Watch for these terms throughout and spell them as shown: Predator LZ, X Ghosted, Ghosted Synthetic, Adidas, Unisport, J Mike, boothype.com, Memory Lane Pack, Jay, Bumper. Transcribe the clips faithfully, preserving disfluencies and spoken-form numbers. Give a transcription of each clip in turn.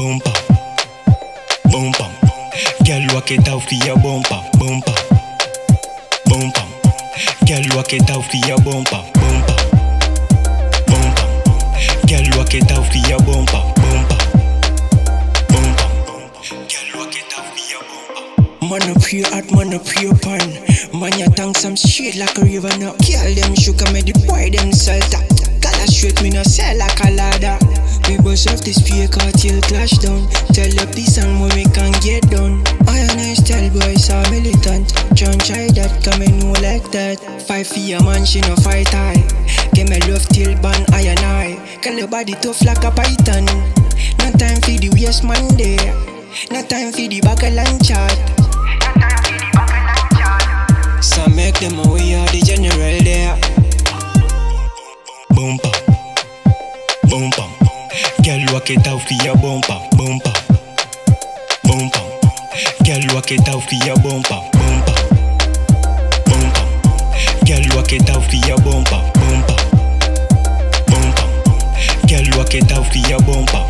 bumper, bumper. Girl, walk it out for your bumper, bumper, bumper. Girl, walk it out for your bumper, bumper, bumper. Girl, walk it out for your bumper, bumper, bumper. Girl, walk it out for your bumper. Man up here, hot man up here, pan. Man, your tongue some shit like a river now. Kill them sugar, make the boy them salt up. Color straight, me no sell like a ladder. We bust off this fake till clash down. Tell up this and more we can get done. I and I tell boys are militant. John try that, come in no like that. Five feet a man, she no fight high. Get me love till ban, I and I. Call your body tough like a python. No time for the waste Monday. No time for the buckle and chat. Make them away, all the general there. Bumper, bumper. Girl, walk it out for your bumper, bumper, bumper. Girl, walk it out for your bumper, bumper, bumper. Girl, walk it out for your bumper, bumper, bumper. Girl, walk it out for your bumper.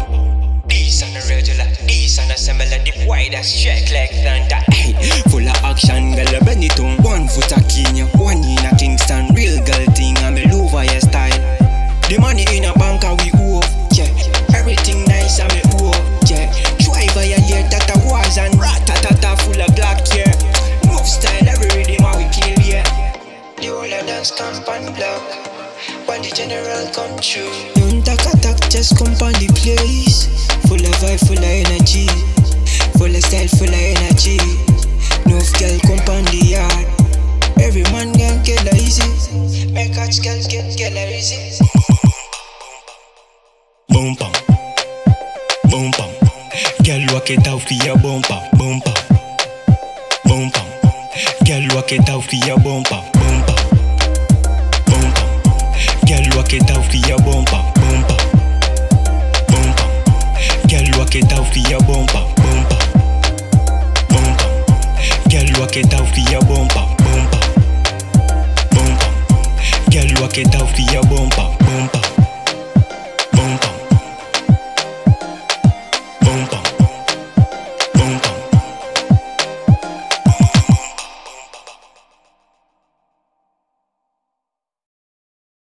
These on the regular, these on the similar, the wide as shake like thunder. Hey, full of action, girl, a bend it on. One foot a Kenya, one in a Kingston. Real girl thing, I'm a lover your style. The money in a bank, I we owe, yeah. Everything nice, I'm a owe, yeah. Try by a year, that I was and ratatata full of black, yeah. Move style, every rhythm, I we kill, yeah. The whole of dance camp and block, when the general come true. Don't attack, attack, just come on the place. Full of vibe, full of energy, full of style, full of energy. No girl come on the yard. Every man can get her easy. Make catch girl get get her easy. Bumper, bumper. Girl walk it out for your bumper, bumper, bumper. Girl walk it out for your bumper, bumper, bumper. Girl walk it out for your bumper, bumper. Girl, walk it out for your bumper, bumper, bumper. Girl, walk it out for your bumper, bumper, bumper. Girl, walk it out for your bumper, bumper.